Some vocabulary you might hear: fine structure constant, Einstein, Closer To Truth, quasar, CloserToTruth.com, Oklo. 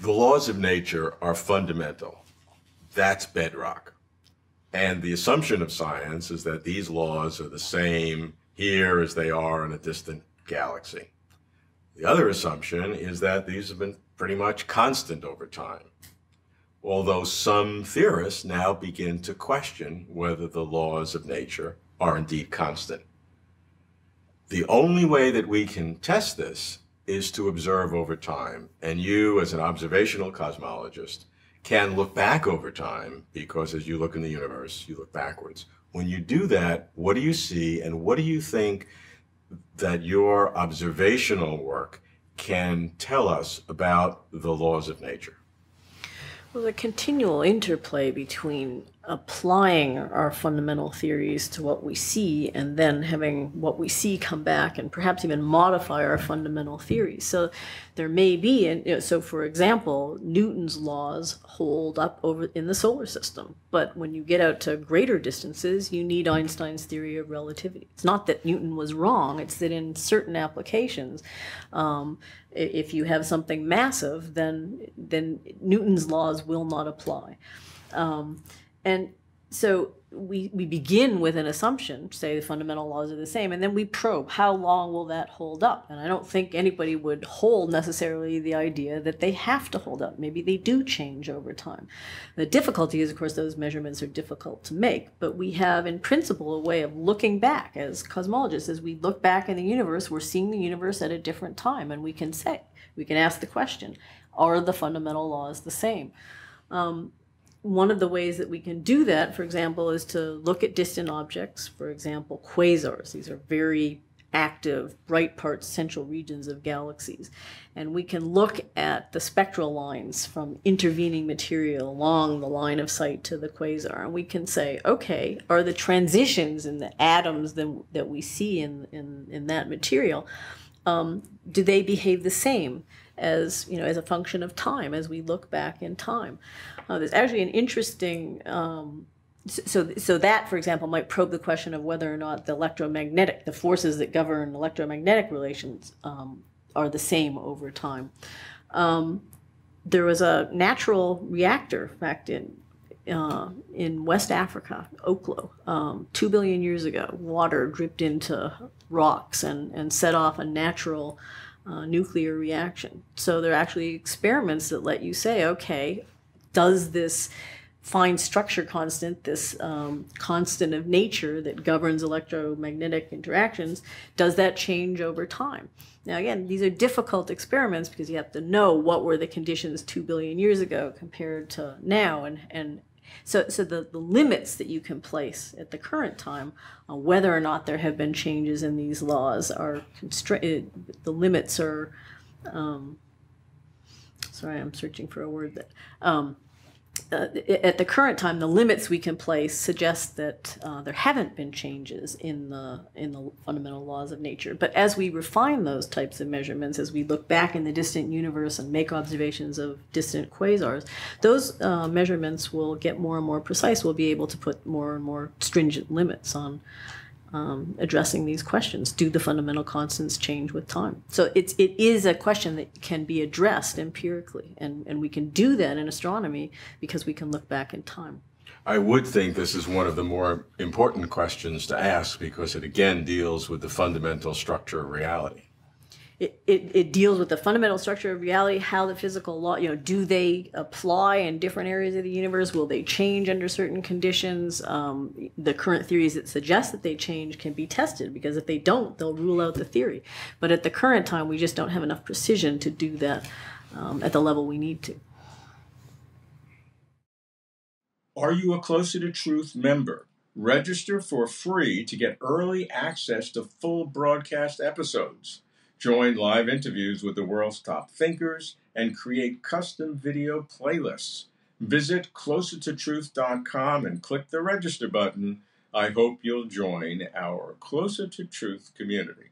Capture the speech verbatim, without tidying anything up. The laws of nature are fundamental. That's bedrock. And the assumption of science is that these laws are the same here as they are in a distant galaxy. The other assumption is that these have been pretty much constant over time, although some theorists now begin to question whether the laws of nature are indeed constant. The only way that we can test this is to observe over time, and you, as an observational cosmologist, can look back over time, because as you look in the universe, you look backwards. When you do that, what do you see, and what do you think that your observational work can tell us about the laws of nature? Well, the continual interplay between applying our fundamental theories to what we see and then having what we see come back and perhaps even modify our fundamental theories. So there may be, and you know, so for example, Newton's laws hold up over in the solar system, but when you get out to greater distances, you need Einstein's theory of relativity. It's not that Newton was wrong, it's that in certain applications, um, if you have something massive, then, then Newton's laws will not apply. Um, and so we, we begin with an assumption, say the fundamental laws are the same, and then we probe how long will that hold up? And I don't think anybody would hold necessarily the idea that they have to hold up. Maybe they do change over time. The difficulty is, of course, those measurements are difficult to make, but we have in principle a way of looking back as cosmologists. As we look back in the universe, we're seeing the universe at a different time, and we can say, we can ask the question, are the fundamental laws the same? Um, One of the ways that we can do that, for example, is to look at distant objects, for example, quasars. These are very active, bright parts, central regions of galaxies. And we can look at the spectral lines from intervening material along the line of sight to the quasar. And we can say, okay, are the transitions in the atoms that, that we see in, in, in that material, um, do they behave the same as, you know, as a function of time, as we look back in time? Uh, there's actually an interesting, um, so, so that, for example, might probe the question of whether or not the electromagnetic, the forces that govern electromagnetic relations um, are the same over time. Um, there was a natural reactor, in fact, in, uh, in West Africa, Oklo, um, two billion years ago, water dripped into rocks and, and set off a natural Uh, nuclear reaction. So there are actually experiments that let you say, okay, does this fine structure constant, this um, constant of nature that governs electromagnetic interactions, does that change over time? Now again, these are difficult experiments because you have to know what were the conditions two billion years ago compared to now, and, and So, so the, the limits that you can place at the current time, uh, whether or not there have been changes in these laws are constrained, the limits are, um, sorry, I'm searching for a word that, um, uh, at the current time, the limits we can place suggest that uh, there haven't been changes in the, in the fundamental laws of nature. But as we refine those types of measurements, as we look back in the distant universe and make observations of distant quasars, those uh, measurements will get more and more precise. We'll be able to put more and more stringent limits on um, addressing these questions. Do the fundamental constants change with time? So it's, it is a question that can be addressed empirically, and, and we can do that in astronomy because we can look back in time. I would think this is one of the more important questions to ask because it again deals with the fundamental structure of reality. It, it, it deals with the fundamental structure of reality, how the physical law, you know, do they apply in different areas of the universe? Will they change under certain conditions? Um, the current theories that suggest that they change can be tested because if they don't, they'll rule out the theory. But at the current time, we just don't have enough precision to do that um, at the level we need to. Are you a Closer to Truth member? Register for free to get early access to full broadcast episodes. Join live interviews with the world's top thinkers and create custom video playlists. Visit Closer To Truth dot com and click the register button. I hope you'll join our Closer to Truth community.